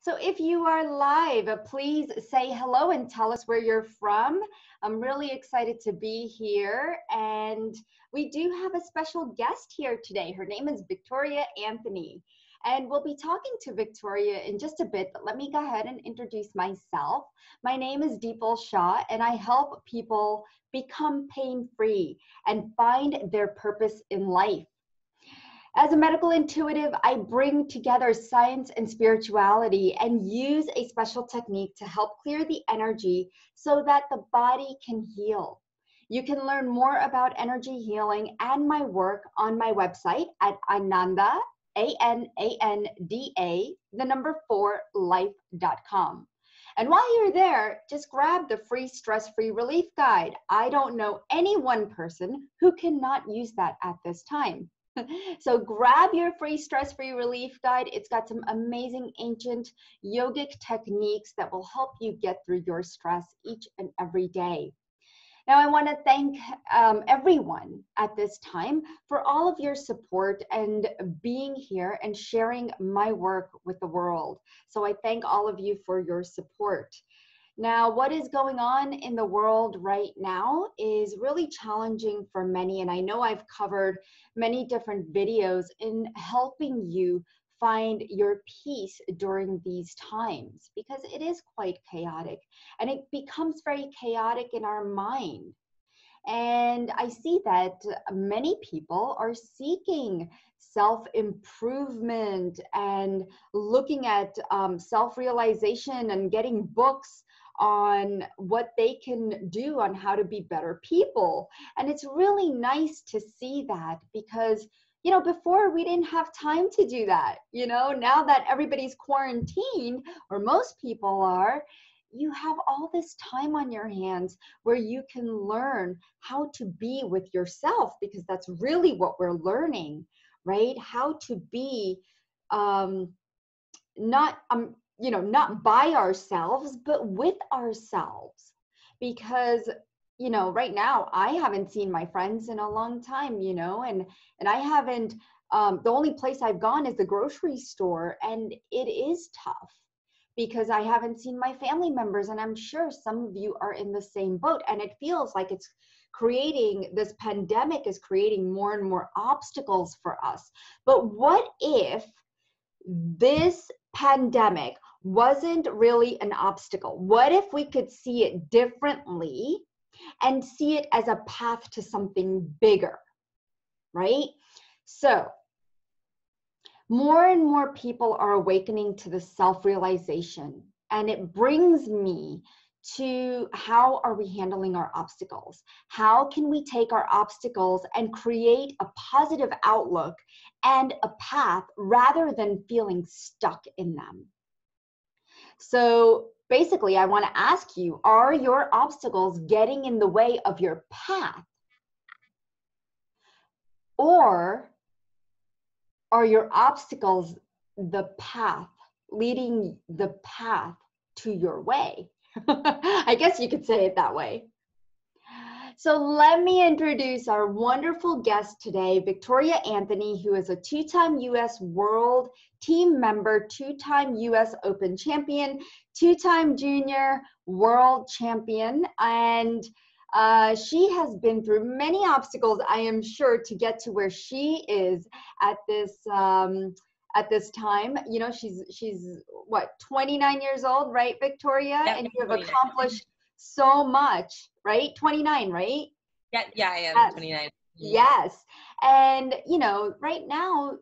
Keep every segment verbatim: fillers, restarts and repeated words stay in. So if you are live, please say hello and tell us where you're from. I'm really excited to be here. And we do have a special guest here today. Her name is Victoria Anthony. And we'll be talking to Victoria in just a bit, but let me go ahead and introduce myself. My name is Deepal Shah, and I help people become pain-free and find their purpose in life. As a medical intuitive, I bring together science and spirituality and use a special technique to help clear the energy so that the body can heal. You can learn more about energy healing and my work on my website at ananda, A N A N D A, the number four, life dot com. And while you're there, just grab the free stress-free relief guide. I don't know any one person who cannot use that at this time. So grab your free stress-free relief guide. It's got some amazing ancient yogic techniques that will help you get through your stress each and every day. Now, I want to thank um, everyone at this time for all of your support and being here and sharing my work with the world. So I thank all of you for your support. Now, what is going on in the world right now is really challenging for many, and I know I've covered many different videos in helping you find your peace during these times, because it is quite chaotic and it becomes very chaotic in our mind. And I see that many people are seeking self-improvement and looking at um, self-realization and getting books on what they can do on how to be better people. And it's really nice to see that, because you know, before we didn't have time to do that. You know, now that everybody's quarantined, or most people are, you have all this time on your hands where you can learn how to be with yourself, because that's really what we're learning, right? How to be um, not, um, you know, not by ourselves, but with ourselves. Because you know, right now, I haven't seen my friends in a long time, you know, and, and I haven't, um, the only place I've gone is the grocery store, and it is tough because I haven't seen my family members, and I'm sure some of you are in the same boat, and it feels like it's creating, this pandemic is creating more and more obstacles for us. But what if this pandemic wasn't really an obstacle? What if we could see it differently and see it as a path to something bigger, right? So more and more people are awakening to the self-realization, and it brings me to how are we handling our obstacles? How can we take our obstacles and create a positive outlook and a path rather than feeling stuck in them? So basically, I want to ask you, are your obstacles getting in the way of your path? Or are your obstacles the path, leading the path to your way? I guess you could say it that way. So let me introduce our wonderful guest today, Victoria Anthony, who is a two-time U S World Team member, two-time U S Open champion, two-time Junior World champion, and uh, she has been through many obstacles, I am sure, to get to where she is at this um, at this time. You know, she's she's what, twenty-nine years old, right, Victoria? Yep. And you have accomplished so much, right? twenty-nine, right? Yeah, yeah, I am. Yes. twenty-nine. Yes. And, you know, right now,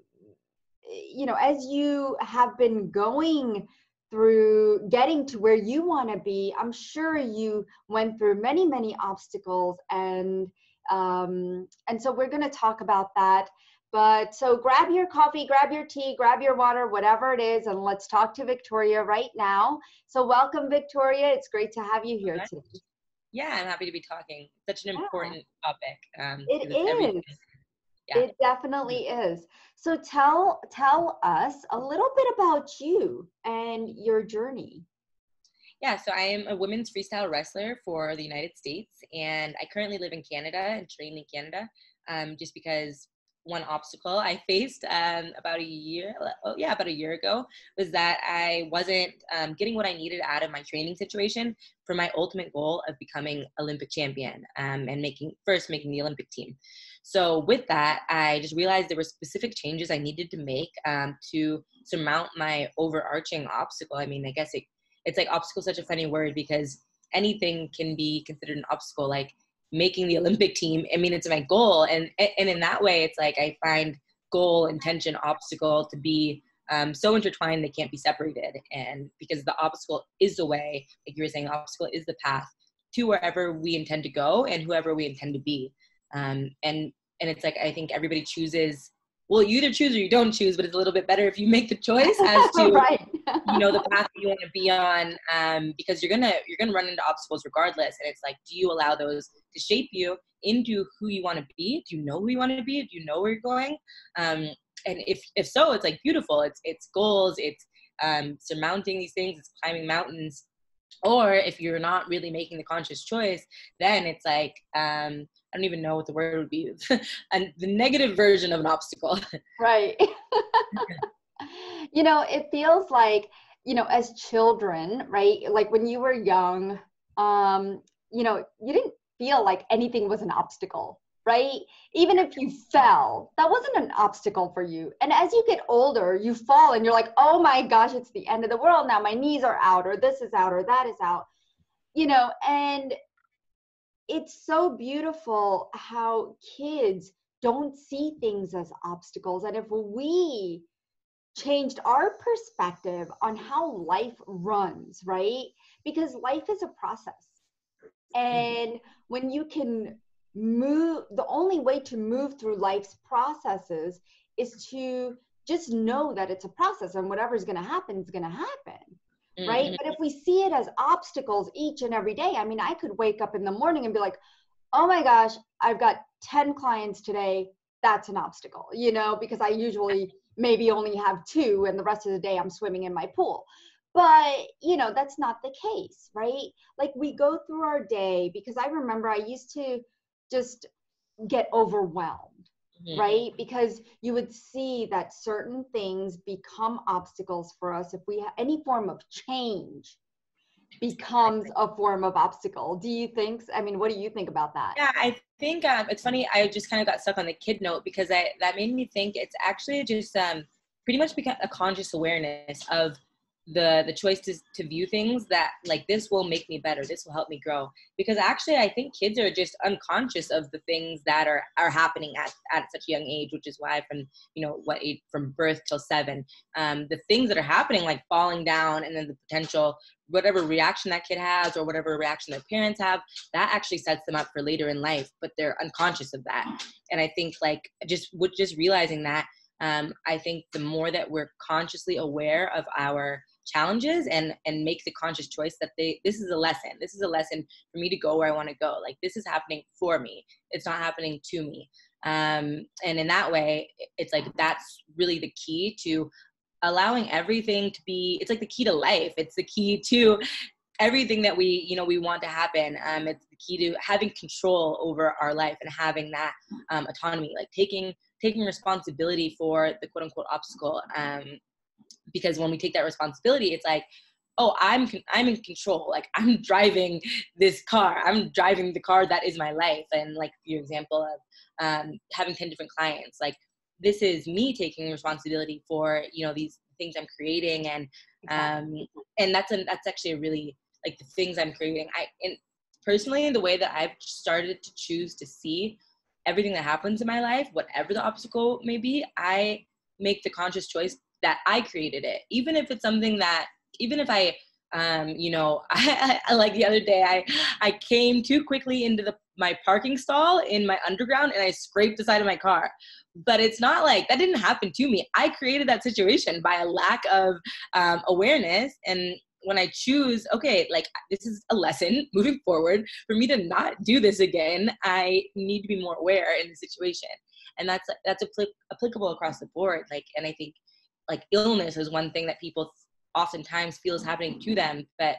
you know, as you have been going through getting to where you want to be, I'm sure you went through many, many obstacles. And, um, and so we're going to talk about that. But so grab your coffee, grab your tea, grab your water, whatever it is, and let's talk to Victoria right now. So welcome, Victoria. It's great to have you here okay. today. Yeah, I'm happy to be talking. Such an yeah. important topic. Um, it is. Yeah. It definitely is. So tell, tell us a little bit about you and your journey. Yeah, so I am a women's freestyle wrestler for the United States, and I currently live in Canada and train in Canada um, just because one obstacle I faced um, about a year, oh yeah, about a year ago, was that I wasn't um, getting what I needed out of my training situation for my ultimate goal of becoming Olympic champion um, and making first making the Olympic team. So with that, I just realized there were specific changes I needed to make um, to surmount my overarching obstacle. I mean, I guess it, it's like obstacle is such a funny word because anything can be considered an obstacle. Like making the Olympic team, I mean, it's my goal. And and in that way, it's like I find goal, intention, obstacle to be um, so intertwined they can't be separated. And because the obstacle is the way, like you were saying, obstacle is the path to wherever we intend to go and whoever we intend to be. Um, and and it's like I think everybody chooses, well, you either choose or you don't choose, but it's a little bit better if you make the choice as to right. you know, the path that you want to be on, um, because you're gonna you're gonna run into obstacles regardless. And it's like, do you allow those to shape you into who you want to be? Do you know who you want to be? Do you know where you're going? Um, and if if so, it's like beautiful. It's it's goals. It's um, surmounting these things. It's climbing mountains. Or if you're not really making the conscious choice, then it's like um, I don't even know what the word would be, and the negative version of an obstacle. Right. You know, it feels like, you know, as children, right? Like when you were young, um, you know, you didn't feel like anything was an obstacle, right? Even if you fell, that wasn't an obstacle for you. And as you get older, you fall and you're like, oh my gosh, it's the end of the world now. My knees are out, or this is out, or that is out, you know, and it's so beautiful how kids don't see things as obstacles. And if we changed our perspective on how life runs, right? Because life is a process. And when you can move, the only way to move through life's processes is to just know that it's a process and whatever's going to happen is going to happen. Right? Mm-hmm. But if we see it as obstacles each and every day, I mean, I could wake up in the morning and be like, oh my gosh, I've got ten clients today. That's an obstacle, you know, because I usually maybe only have two and the rest of the day I'm swimming in my pool. But, you know, that's not the case, right? Like we go through our day, because I remember I used to just get overwhelmed, mm-hmm. right? Because you would see that certain things become obstacles for us. If we have any form of change becomes a form of obstacle. Do you think, I mean, what do you think about that? Yeah, I think um, it's funny. I just kind of got stuck on the kid note because I, that made me think it's actually just um, pretty much become a conscious awareness of the the choice to, to view things that like this will make me better. This will help me grow. Because actually, I think kids are just unconscious of the things that are, are happening at, at such a young age, which is why from, you know, what age, from birth till seven, um, the things that are happening, like falling down and then the potential, whatever reaction that kid has or whatever reaction their parents have, that actually sets them up for later in life, but they're unconscious of that. And I think like just with just realizing that, um, I think the more that we're consciously aware of our challenges and and make the conscious choice that they this is a lesson this is a lesson for me to go where I want to go, like this is happening for me, it's not happening to me, um and in that way it's like that's really the key to allowing everything to be, it's like the key to life, it's the key to everything that we you know we want to happen, um it's the key to having control over our life and having that um autonomy, like taking taking responsibility for the quote-unquote obstacle, um because when we take that responsibility, it's like, oh, I'm, I'm in control. Like I'm driving this car. I'm driving the car that is my life. And like your example of um, having ten different clients, like this is me taking responsibility for, you know, these things I'm creating. And, um, and that's, a, that's actually a really like the things I'm creating. I, and personally, the way that I've started to choose to see everything that happens in my life, whatever the obstacle may be, I make the conscious choice that I created it, even if it's something that, even if I, um, you know, I, I, like the other day, I, I came too quickly into the, my parking stall in my underground and I scraped the side of my car, but it's not like that didn't happen to me. I created that situation by a lack of, um, awareness. And when I choose, okay, like this is a lesson moving forward for me to not do this again, I need to be more aware in the situation. And that's, that's applicable across the board. Like, and I think, like illness is one thing that people oftentimes feel is happening to them, but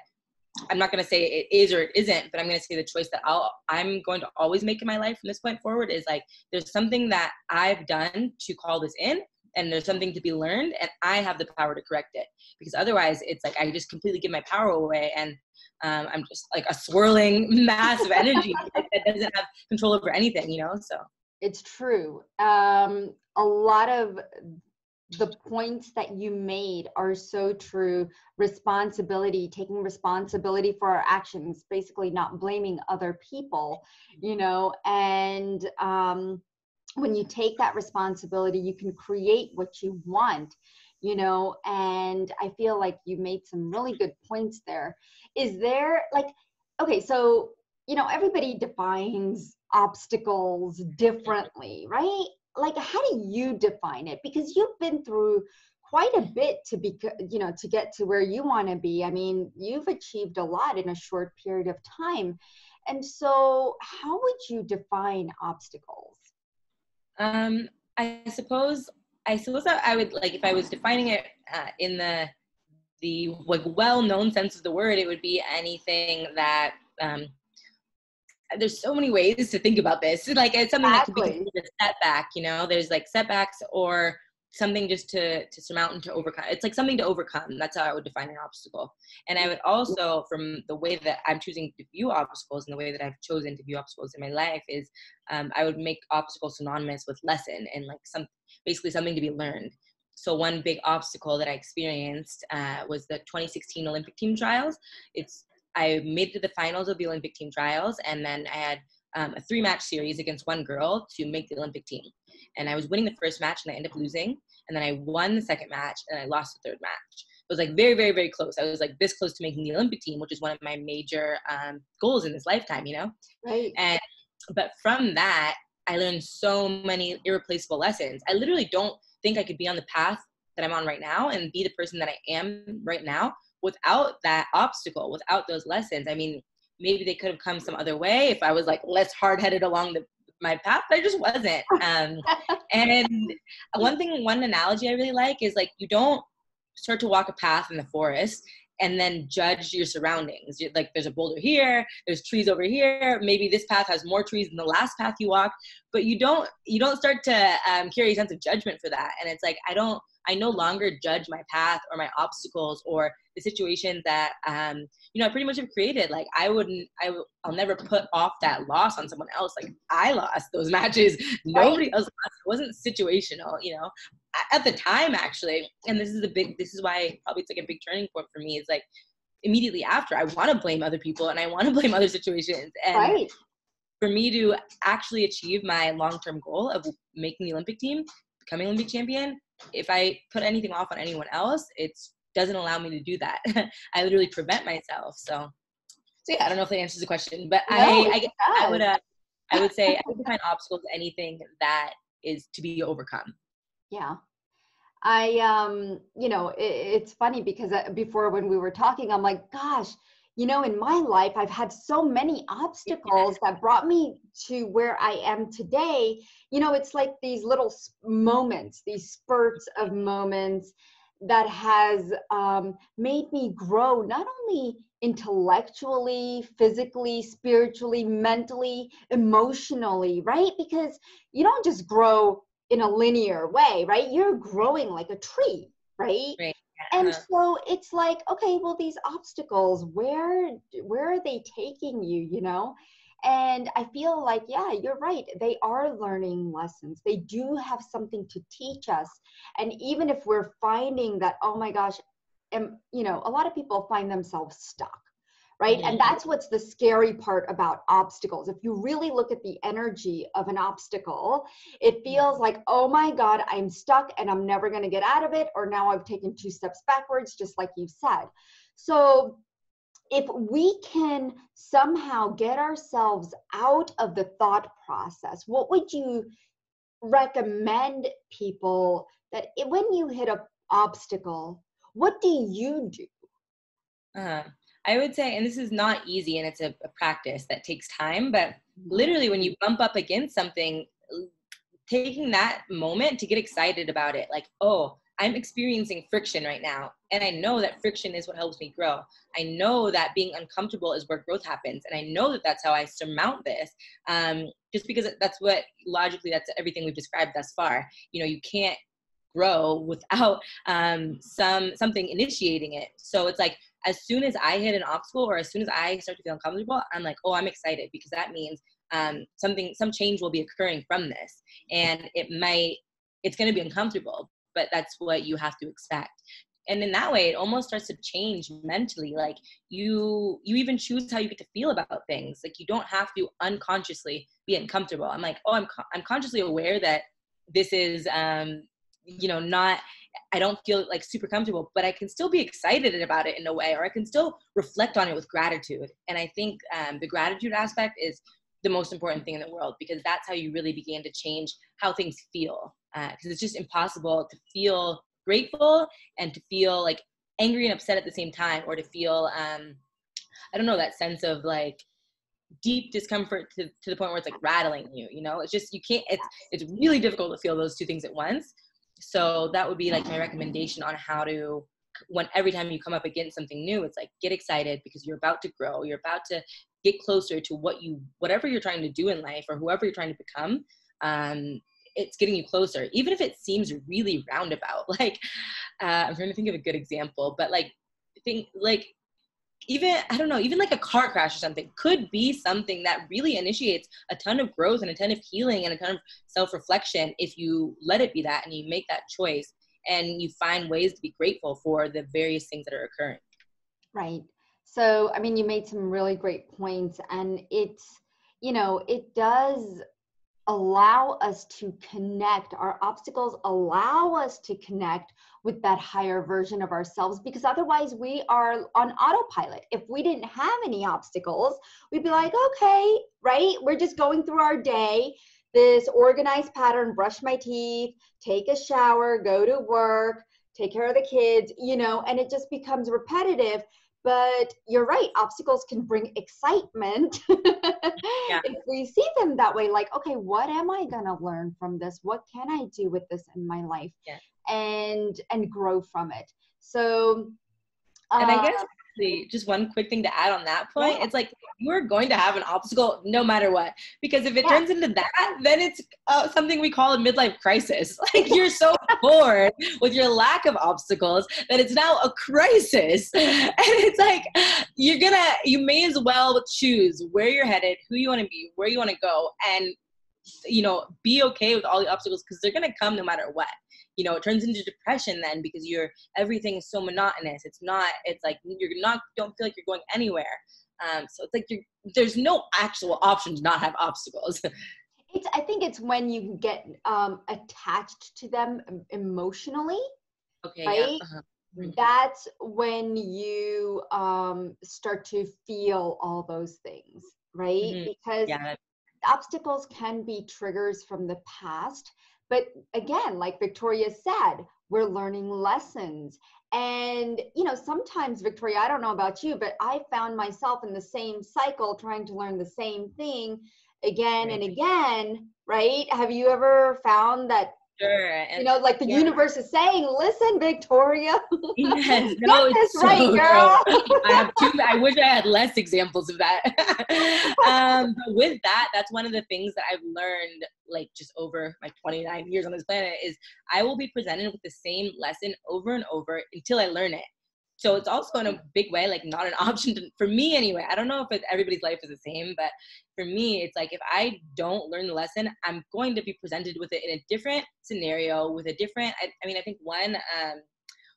I'm not going to say it is or it isn't, but I'm going to say the choice that I'll, I'm going to always make in my life from this point forward is like, there's something that I've done to call this in, and there's something to be learned, and I have the power to correct it, because otherwise it's like, I just completely give my power away. And um, I'm just like a swirling mass of energy that doesn't have control over anything, you know? So it's true. Um, a lot of the points that you made are so true. Responsibility, taking responsibility for our actions, basically not blaming other people, you know, and, um, when you take that responsibility, you can create what you want, you know, and I feel like you made some really good points there. Is there like, okay, so, you know, everybody defines obstacles differently, right? Like, how do you define it? Because you've been through quite a bit to be, you know, to get to where you want to be. I mean, you've achieved a lot in a short period of time. And so how would you define obstacles? Um, I suppose, I suppose that I would like, if I was defining it uh, in the, the like well-known sense of the word, it would be anything that, um, there's so many ways to think about this. Like it's something that could be considered a setback, you know, there's like setbacks or something just to, to surmount and to overcome. It's like something to overcome. That's how I would define an obstacle. And I would also, from the way that I'm choosing to view obstacles and the way that I've chosen to view obstacles in my life is, um, I would make obstacles synonymous with lesson and like some, basically something to be learned. So one big obstacle that I experienced, uh, was the twenty sixteen Olympic team trials. It's, I made it to the finals of the Olympic team trials. And then I had um, a three match series against one girl to make the Olympic team. And I was winning the first match and I ended up losing. And then I won the second match and I lost the third match. It was like very, very, very close. I was like this close to making the Olympic team, which is one of my major um, goals in this lifetime, you know? Right. And, but from that, I learned so many irreplaceable lessons. I literally don't think I could be on the path that I'm on right now and be the person that I am right now without that obstacle, without those lessons. I mean, maybe they could have come some other way if I was like less hard-headed along the my path, but I just wasn't. Um, and one thing, one analogy I really like is like, you don't start to walk a path in the forest and then judge your surroundings. You're, like there's a boulder here, there's trees over here. Maybe this path has more trees than the last path you walked, but you don't, you don't start to um, carry a sense of judgment for that. And it's like, I don't, I no longer judge my path or my obstacles or the situation that, um, you know, I pretty much have created. Like I wouldn't, I, I'll never put off that loss on someone else. Like I lost those matches. Nobody else lost. It wasn't situational, you know, at the time actually. And this is a big, this is why probably it's like a big turning point for me. It's like immediately after I want to blame other people and I want to blame other situations. And right. For me to actually achieve my long-term goal of making the Olympic team, becoming Olympic champion, if I put anything off on anyone else, it doesn't allow me to do that. I literally prevent myself. So, so yeah, I don't know if that answers the question, but no, I, I, guess I would, uh, I would say I would define obstacles anything that is to be overcome. Yeah. I, um, you know, it, it's funny because before when we were talking, I'm like, gosh, you know, in my life, I've had so many obstacles that brought me to where I am today. You know, it's like these little moments, these spurts of moments that has um, made me grow, not only intellectually, physically, spiritually, mentally, emotionally, right? Because you don't just grow in a linear way, right? You're growing like a tree, right? Right. And so it's like, okay, well, these obstacles, where, where are they taking you, you know? And I feel like, yeah, you're right. They are learning lessons. They do have something to teach us. And even if we're finding that, oh my gosh, and you know, a lot of people find themselves stuck, right? Mm-hmm. And that's what's the scary part about obstacles. If you really look at the energy of an obstacle, it feels like, oh my God, I'm stuck and I'm never going to get out of it. Or now I've taken two steps backwards, just like you said. So if we can somehow get ourselves out of the thought process, what would you recommend people that when you hit an obstacle, what do you do? Uh-huh. I would say, and this is not easy and it's a, a practice that takes time, but literally when you bump up against something, taking that moment to get excited about it, like, oh, I'm experiencing friction right now. And I know that friction is what helps me grow. I know that being uncomfortable is where growth happens. And I know that that's how I surmount this. Um, just because that's what logically, that's everything we've described thus far. You know, you can't grow without um, some something initiating it. So it's like, as soon as I hit an obstacle or as soon as I start to feel uncomfortable, I'm like, oh, I'm excited, because that means um, something, some change will be occurring from this. And it might, it's going to be uncomfortable, but that's what you have to expect. And in that way, it almost starts to change mentally. Like you, you even choose how you get to feel about things. Like you don't have to unconsciously be uncomfortable. I'm like, oh, I'm, con I'm consciously aware that this is, um, you know, not, I don't feel like super comfortable, but I can still be excited about it in a way, or I can still reflect on it with gratitude. And I think um, the gratitude aspect is the most important thing in the world, because that's how you really begin to change how things feel. Because uh, it's just impossible to feel grateful and to feel like angry and upset at the same time, or to feel, um, I don't know, that sense of like deep discomfort to, to the point where it's like rattling you, you know, it's just, you can't, it's, it's really difficult to feel those two things at once. So that would be like my recommendation on how to, when every time you come up against something new, it's like, get excited, because you're about to grow. You're about to get closer to what you, whatever you're trying to do in life, or whoever you're trying to become. Um, it's getting you closer, even if it seems really roundabout. Like, uh, I'm trying to think of a good example, but like, think like, even, I don't know, even like a car crash or something could be something that really initiates a ton of growth and a ton of healing and a ton of self-reflection if you let it be that, and you make that choice and you find ways to be grateful for the various things that are occurring. Right. So, I mean, you made some really great points, and it's, you know, it does allow us to connect. Our obstacles allow us to connect with that higher version of ourselves, because otherwise we are on autopilot. If we didn't have any obstacles, we'd be like, okay, right? We're just going through our day, this organized pattern, brush my teeth, take a shower, go to work, take care of the kids, you know, and it just becomes repetitive. But you're right, obstacles can bring excitement yeah. if we see them that way. Like, okay, what am I going to learn from this? What can I do with this in my life? Yeah. And and grow from it. So, uh, and I guess just one quick thing to add on that point. Yeah. It's like, you're going to have an obstacle no matter what, because if it yeah. turns into that, then it's uh, something we call a midlife crisis. Like, you're so bored with your lack of obstacles that it's now a crisis. And it's like, you're gonna, you may as well choose where you're headed, who you want to be, where you want to go, and, you know, be okay with all the obstacles, because they're gonna come no matter what. You know, it turns into depression then, because you're, everything is so monotonous. It's not, it's like, you're not, don't feel like you're going anywhere. Um, so it's like, you're, there's no actual option to not have obstacles. It's, I think it's when you get um, attached to them emotionally, okay, right? Yeah. Uh-huh. That's when you um, start to feel all those things, right? Mm-hmm. Because yeah. obstacles can be triggers from the past. But again, like Victoria said, we're learning lessons. And, you know, sometimes, Victoria, I don't know about you, but I found myself in the same cycle trying to learn the same thing again and again, right? Have you ever found that, sure, and, you know, like the yeah. universe is saying, listen, Victoria, yes, no, get this so right, girl. I, have two, I wish I had less examples of that. um, but with that, that's one of the things that I've learned, like just over my twenty-nine years on this planet, is I will be presented with the same lesson over and over until I learn it. So it's also in a big way, like not an option to, for me anyway. I don't know if it, everybody's life is the same, but for me, it's like, if I don't learn the lesson, I'm going to be presented with it in a different scenario with a different, I, I mean, I think one, um,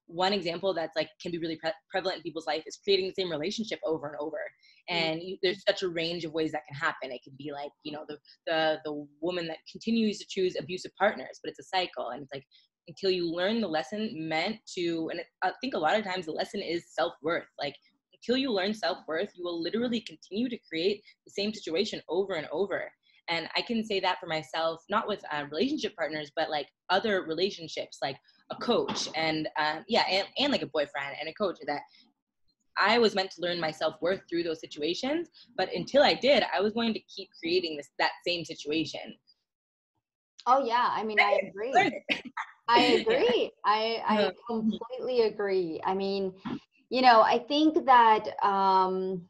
one example that's like, can be really pre prevalent in people's life is creating the same relationship over and over. And you, there's such a range of ways that can happen. It could be like, you know, the, the, the woman that continues to choose abusive partners, but it's a cycle. And it's like, until you learn the lesson meant to, and I think a lot of times the lesson is self-worth. Like, until you learn self-worth, you will literally continue to create the same situation over and over. And I can say that for myself, not with uh, relationship partners, but like other relationships, like a coach and um, yeah, and, and like a boyfriend and a coach, that I was meant to learn my self-worth through those situations. But until I did, I was going to keep creating this, that same situation. Oh yeah. I mean, I agree. I agree. Yeah. I, I completely agree. I mean, you know, I think that, um,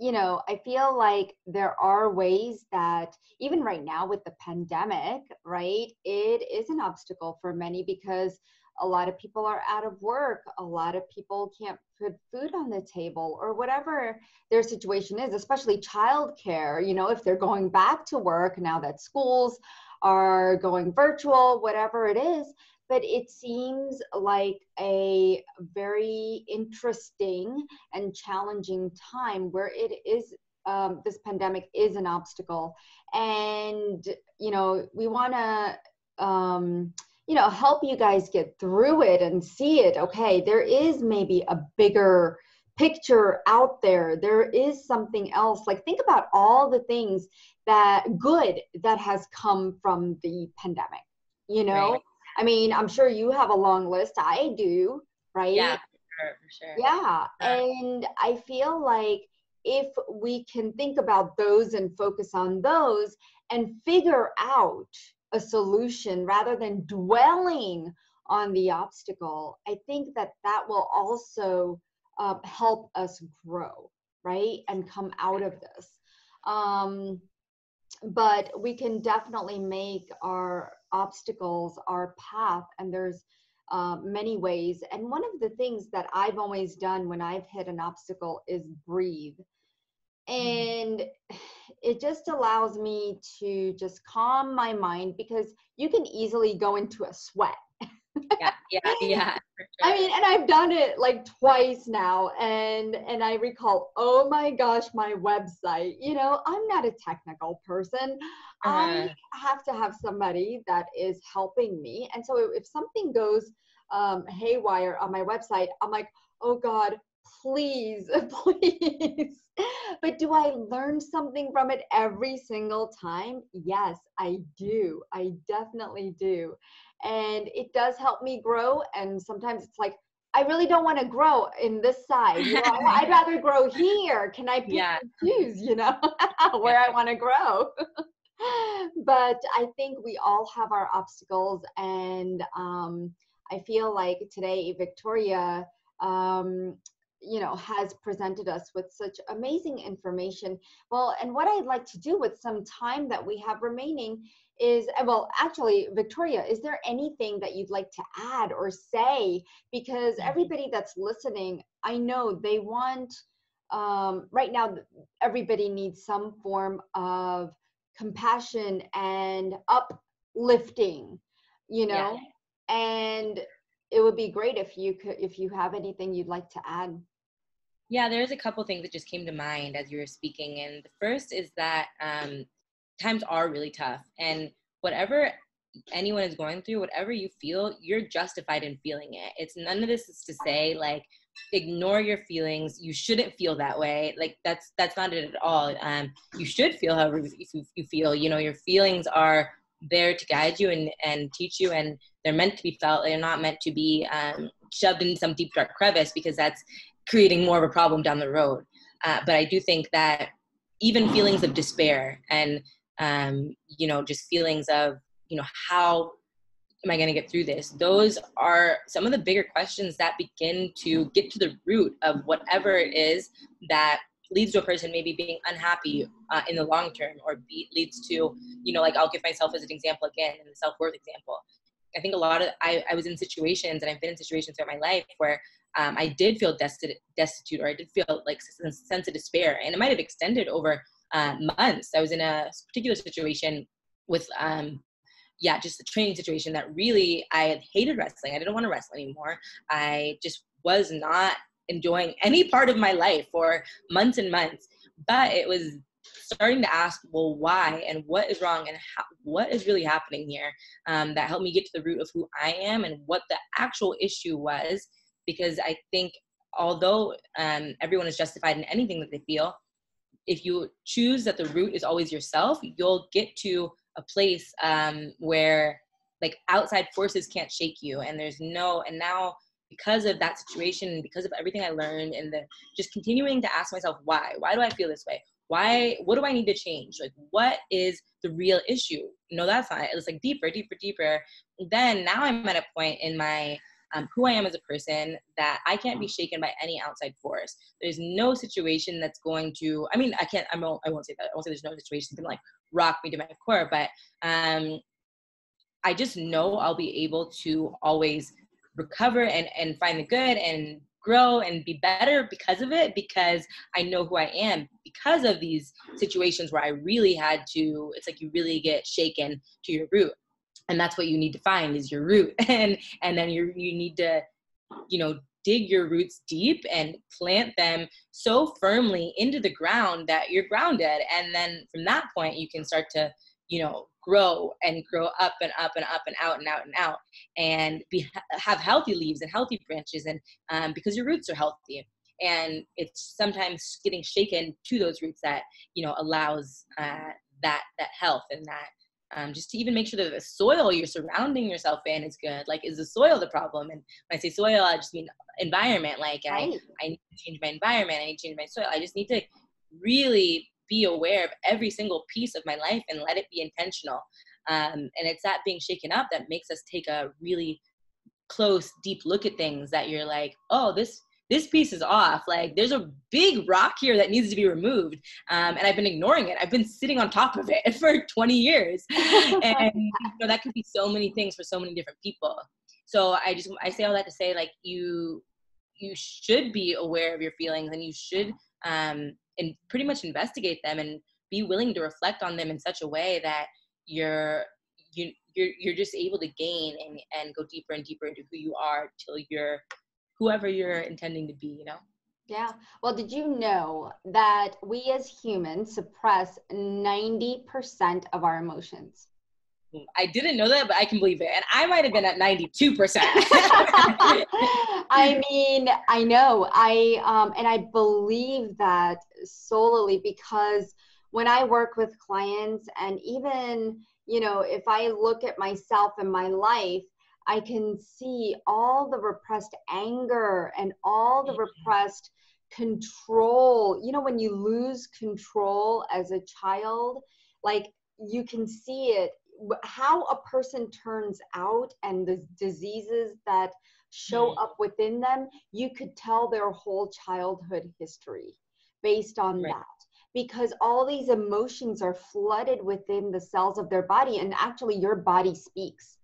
you know, I feel like there are ways that even right now with the pandemic, right, it is an obstacle for many because a lot of people are out of work. A lot of people can't put food on the table or whatever their situation is, especially childcare, you know, if they're going back to work now that schools are going virtual, whatever it is. But it seems like a very interesting and challenging time where it is, um, this pandemic is an obstacle. And, you know, we want to, um, you know, help you guys get through it and see it. Okay, there is maybe a bigger picture out there. There is something else. Like, think about all the things that good that has come from the pandemic, you know? Right. I mean, I'm sure you have a long list. I do, right? Yeah, for sure. For sure. Yeah. yeah. And I feel like if we can think about those and focus on those and figure out a solution rather than dwelling on the obstacle, I think that that will also uh, help us grow, right? And come out of this. Um, but we can definitely make our obstacles our path, and there's uh, many ways. And one of the things that I've always done when I've hit an obstacle is breathe. And it just allows me to just calm my mind, because you can easily go into a sweat. yeah, yeah, yeah. For sure. I mean, and I've done it like twice now, and and I recall, oh my gosh, my website. You know, I'm not a technical person. Uh-huh. I have to have somebody that is helping me. And so if something goes um, haywire on my website, I'm like, oh God, please, please. But do I learn something from it every single time? Yes, I do. I definitely do. And it does help me grow. And sometimes it's like, I really don't want to grow in this side. You know, I'd rather grow here. Can I pick yeah. and choose, you know, where I want to grow? But I think we all have our obstacles. And um, I feel like today, Victoria, um, you know, has presented us with such amazing information. Well, and what I'd like to do with some time that we have remaining is, well, actually, Victoria, is there anything that you'd like to add or say? Because everybody that's listening, I know they want, um, right now, everybody needs some form of compassion and uplifting, you know, yeah. and it would be great if you could, if you have anything you'd like to add. Yeah, there's a couple things that just came to mind as you were speaking. And the first is that um, times are really tough, and whatever anyone is going through, whatever you feel, you're justified in feeling it. It's none of this is to say like, ignore your feelings. You shouldn't feel that way. Like that's, that's not it at all. Um, you should feel however you, you feel, you know, your feelings are there to guide you and, and teach you, and they're meant to be felt. They're not meant to be um, shoved in some deep dark crevice, because that's creating more of a problem down the road. Uh, but I do think that even feelings of despair and, um, you know, just feelings of, you know, how am I going to get through this? Those are some of the bigger questions that begin to get to the root of whatever it is that leads to a person maybe being unhappy uh, in the long term, or be, leads to, you know, like I'll give myself as an example again, in the self-worth example. I think a lot of, I, I was in situations, and I've been in situations throughout my life where um, I did feel destitute, destitute, or I did feel like a sense of despair. And it might've extended over uh, months. I was in a particular situation with, um, yeah, just a training situation that really, I hated wrestling. I didn't want to wrestle anymore. I just was not enjoying any part of my life for months and months, but it was starting to ask, well, why, and what is wrong, and how, what is really happening here? Um, that helped me get to the root of who I am and what the actual issue was, because I think although um, everyone is justified in anything that they feel, if you choose that the root is always yourself, you'll get to a place um, where like outside forces can't shake you, and there's no, and now because of that situation, because of everything I learned, and the, just continuing to ask myself, why? Why do I feel this way? Why, what do I need to change? Like, what is the real issue? No, that's not it. It's like deeper, deeper, deeper. Then now I'm at a point in my, um, who I am as a person that I can't be shaken by any outside force. There's no situation that's going to, I mean, I can't, I won't, I won't say that. I won't say there's no situation that can like rock me to my core, but um, I just know I'll be able to always recover and, and find the good and grow and be better because of it, because I know who I am because of these situations where I really had to, it's like you really get shaken to your root. And that's what you need to find is your root. And and then you you need to, you know, dig your roots deep and plant them so firmly into the ground that you're grounded. And then from that point, you can start to, you know, grow and grow up and up and up and out and out and out and be, have healthy leaves and healthy branches and um, because your roots are healthy. And it's sometimes getting shaken to those roots that, you know, allows uh, that, that health and that um, just to even make sure that the soil you're surrounding yourself in is good. Like, is the soil the problem? And when I say soil, I just mean environment. Like right. I, I need to change my environment. I need to change my soil. I just need to really be aware of every single piece of my life and let it be intentional. Um, and it's that being shaken up that makes us take a really close, deep look at things that you're like, oh, this, this piece is off. Like there's a big rock here that needs to be removed. Um, and I've been ignoring it. I've been sitting on top of it for twenty years. And you know, that could be so many things for so many different people. So I just, I say all that to say, like, you, you should be aware of your feelings and you should, um, and pretty much investigate them and be willing to reflect on them in such a way that you're you you're you're just able to gain and, and go deeper and deeper into who you are till you're whoever you're intending to be, you know? Yeah. Well, did you know that we as humans suppress ninety percent of our emotions? I didn't know that, but I can believe it. And I might have been at ninety-two percent. I mean, I know. I um, and I believe that solely because when I work with clients and even, you know, if I look at myself and my life, I can see all the repressed anger and all the repressed control. You know, when you lose control as a child, like you can see it. How a person turns out and the diseases that show up within them, you could tell their whole childhood history based on right. that, because all these emotions are flooded within the cells of their body. And actually your body speaks,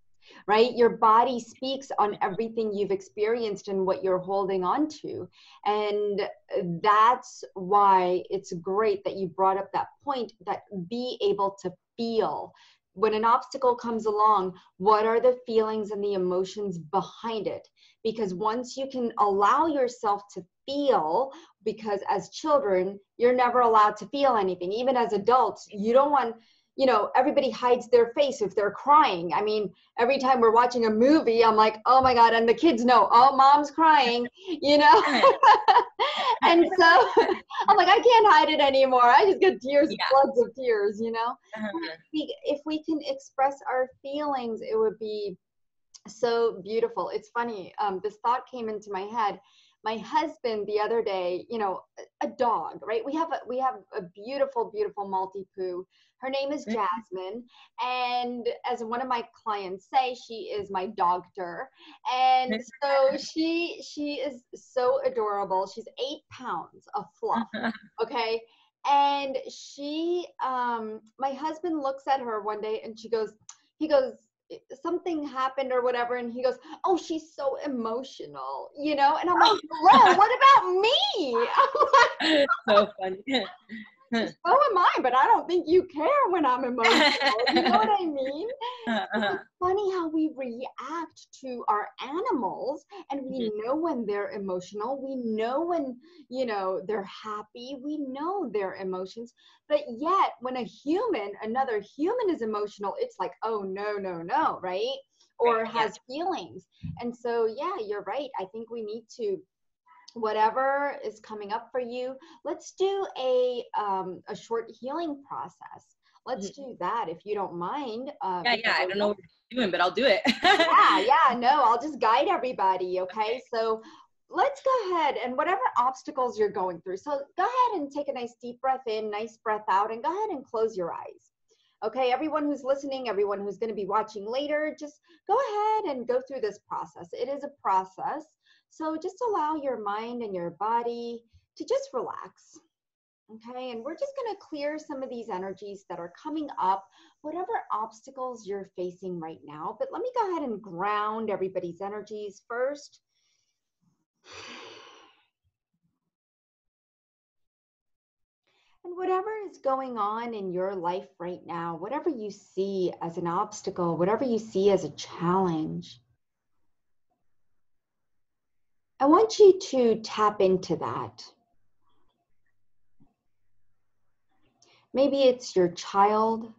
right? Your body speaks on everything you've experienced and what you're holding on to. And that's why it's great that you brought up that point, that be able to feel. When an obstacle comes along, what are the feelings and the emotions behind it? Because once you can allow yourself to feel, because as children, you're never allowed to feel anything. Even as adults, you don't want, you know, everybody hides their face if they're crying. I mean, every time we're watching a movie, I'm like, oh my God. And the kids know, oh, mom's crying, you know? And so I'm like, I can't hide it anymore. I just get tears, yeah. floods of tears, you know? Uh-huh. If we can express our feelings, it would be so beautiful. It's funny. Um, this thought came into my head. My husband the other day, you know, a dog, right? We have a, we have a beautiful, beautiful Maltipoo. Her name is Jasmine. And as one of my clients say, she is my doctor. And so she, she is so adorable. She's eight pounds of fluff. Okay. And she, um, my husband looks at her one day and she goes, he goes, something happened or whatever. And he goes, oh, she's so emotional, you know? And I'm like, bro, what about me? I'm like, so funny. So am I, but I don't think you care when I'm emotional. You know what I mean? It's funny how we react to our animals, and we know when they're emotional. We know when, you know, they're happy. We know their emotions. But yet, when a human, another human is emotional, it's like, oh, no, no, no, right? Or has feelings. And so, yeah, you're right. I think we need to. Whatever is coming up for you, let's do a um, a short healing process. Let's do that if you don't mind. Uh, yeah, yeah. I don't know what you're doing, but I'll do it. yeah, yeah. No, I'll just guide everybody. Okay. okay. So let's go ahead and whatever obstacles you're going through. So go ahead and take a nice deep breath in, nice breath out, and go ahead and close your eyes. Okay, everyone who's listening, everyone who's going to be watching later, just go ahead and go through this process. It is a process. So just allow your mind and your body to just relax. Okay, and we're just going to clear some of these energies that are coming up, whatever obstacles you're facing right now. But let me go ahead and ground everybody's energies first. And whatever is going on in your life right now, whatever you see as an obstacle, whatever you see as a challenge, I want you to tap into that. Maybe it's your child,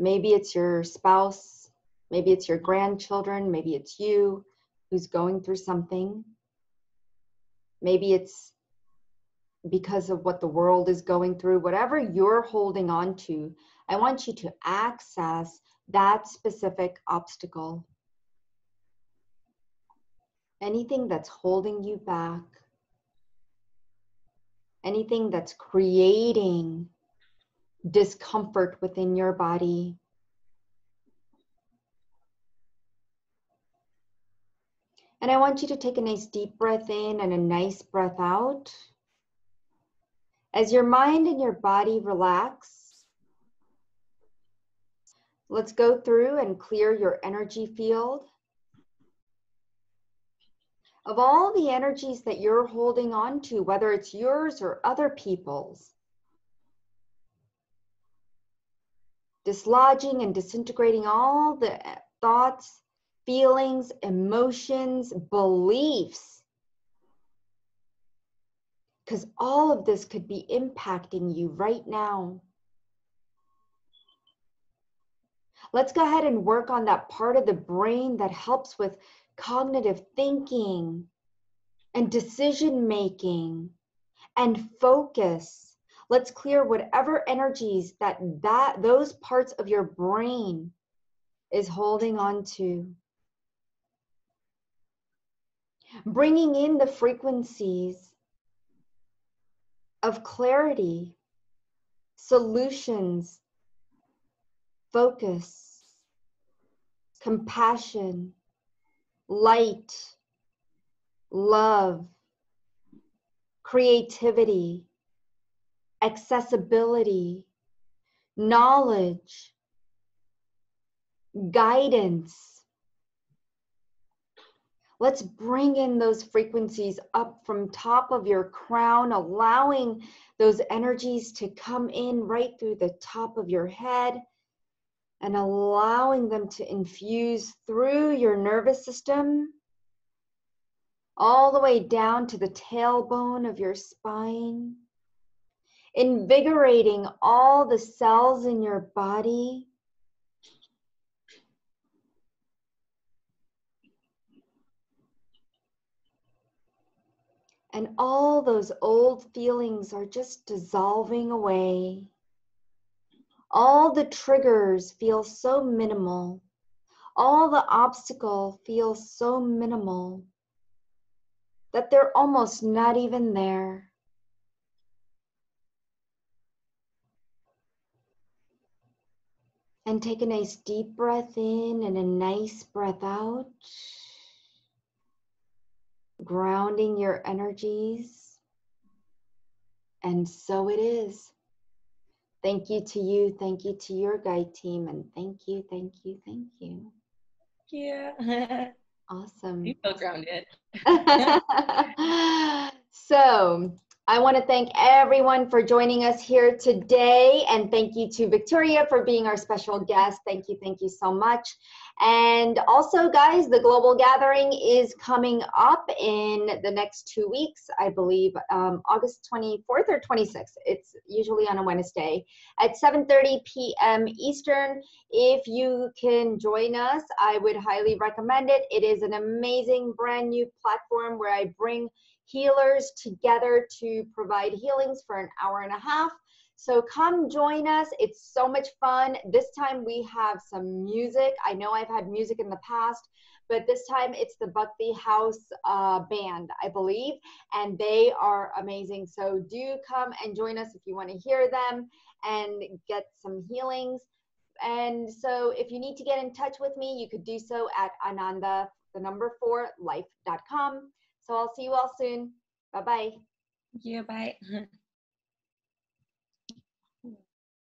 maybe it's your spouse, maybe it's your grandchildren, maybe it's you who's going through something. Maybe it's because of what the world is going through, whatever you're holding on to, I want you to access that specific obstacle. Anything that's holding you back, anything that's creating discomfort within your body. And I want you to take a nice deep breath in and a nice breath out. As your mind and your body relax, let's go through and clear your energy field. Of all the energies that you're holding on to, whether it's yours or other people's, dislodging and disintegrating all the thoughts, feelings, emotions, beliefs, because all of this could be impacting you right now. Let's go ahead and work on that part of the brain that helps with cognitive thinking and decision making and focus. Let's clear whatever energies that, that those parts of your brain is holding on to. Bringing in the frequencies of clarity, solutions, focus, compassion, light, love, creativity, accessibility, knowledge, guidance. Let's bring in those frequencies up from top of your crown, allowing those energies to come in right through the top of your head and allowing them to infuse through your nervous system, all the way down to the tailbone of your spine, invigorating all the cells in your body. And all those old feelings are just dissolving away. All the triggers feel so minimal. All the obstacle feels so minimal that they're almost not even there. And take a nice deep breath in and a nice breath out. Grounding your energies. And so it is. Thank you to you. Thank you to your guide team. And thank you, thank you, thank you. Yeah. Awesome. You feel grounded. So I want to thank everyone for joining us here today. And thank you to Victoria for being our special guest. Thank you. Thank you so much. And also, guys, the global gathering is coming up in the next two weeks, I believe, um, August twenty-fourth or twenty-sixth. It's usually on a Wednesday at seven thirty p m Eastern. If you can join us, I would highly recommend it. It is an amazing brand new platform where I bring healers together to provide healings for an hour and a half. So come join us. It's so much fun. This time we have some music. I know I've had music in the past, but this time it's the Bhakti House uh, band, I believe, and they are amazing. So do come and join us if you want to hear them and get some healings. And so if you need to get in touch with me, you could do so at ananda, the number four, life dot com. So I'll see you all soon. Bye-bye. Thank you. Bye.